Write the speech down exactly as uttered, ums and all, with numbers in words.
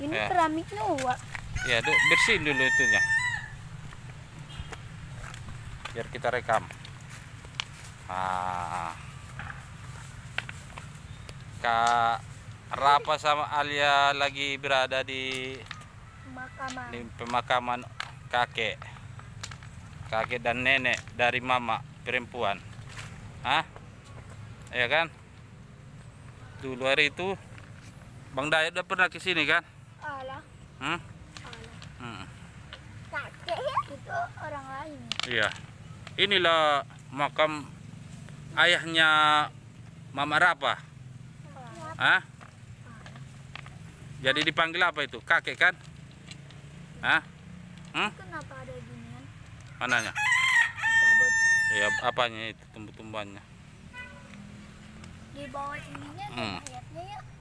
Ini ya. Keramiknya uak. Ya, bersihin dulu itunya. Biar kita rekam. Ah. Kak Raffa sama Alia lagi berada di pemakaman, di pemakaman kakek. Kakek dan nenek dari mama perempuan. Hah? Ya kan? Dulu hari itu Bang Dayat udah pernah ke sini kan? Alah. Hmm? Alah. Hmm. Kakek itu orang lain. Iya. Inilah makam ayahnya Mama Raffa. Hah? Jadi dipanggil apa itu? Kakek kan? Hah? Hmm? Kenapa ada ginian? Mananya? Dicabut. Iya, apanya itu tumbuh-tumbuhannya? Di bawah ininya hmm. Ayatnya ya.